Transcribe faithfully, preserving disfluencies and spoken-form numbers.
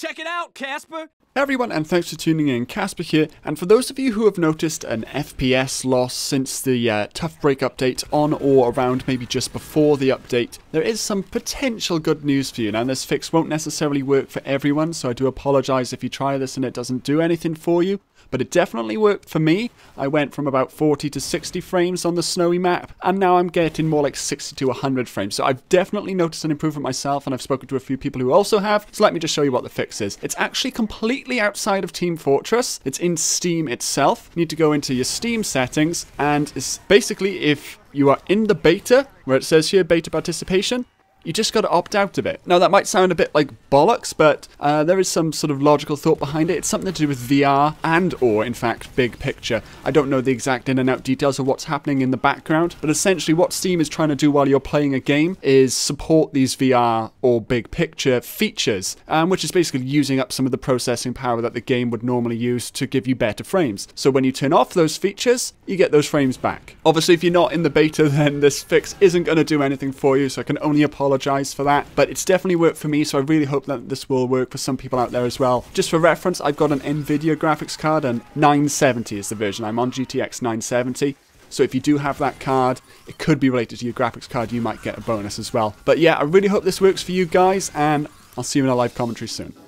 Check it out, Casperr! Hey everyone, and thanks for tuning in. Casperr here, and for those of you who have noticed an F P S loss since the uh, Tough Break update, on or around maybe just before the update, there is some potential good news for you. Now, this fix won't necessarily work for everyone, so I do apologise if you try this and it doesn't do anything for you, but it definitely worked for me. I went from about forty to sixty frames on the snowy map, and now I'm getting more like sixty to one hundred frames, so I've definitely noticed an improvement myself, and I've spoken to a few people who also have, so let me just show you what the fix is. It's actually completely outside of Team Fortress. It's in Steam itself. You need to go into your Steam settings, and it's basically, if you are in the beta, where it says here beta participation, you just got to opt out of it. Now, that might sound a bit like bollocks, but uh, there is some sort of logical thought behind it. It's something to do with V R and or, in fact, big picture. I don't know the exact in and out details of what's happening in the background, but essentially what Steam is trying to do while you're playing a game is support these V R or big picture features, um, which is basically using up some of the processing power that the game would normally use to give you better frames. So when you turn off those features, you get those frames back. Obviously, if you're not in the beta, then this fix isn't going to do anything for you, so I can only apologize for that, but it's definitely worked for me, so I really hope that this will work for some people out there as well. Just for reference, I've got an Nvidia graphics card, and nine seventy is the version. I'm on G T X nine seventy. So if you do have that card, it could be related to your graphics card. You might get a bonus as well. But yeah, I really hope this works for you guys, and I'll see you in a live commentary soon.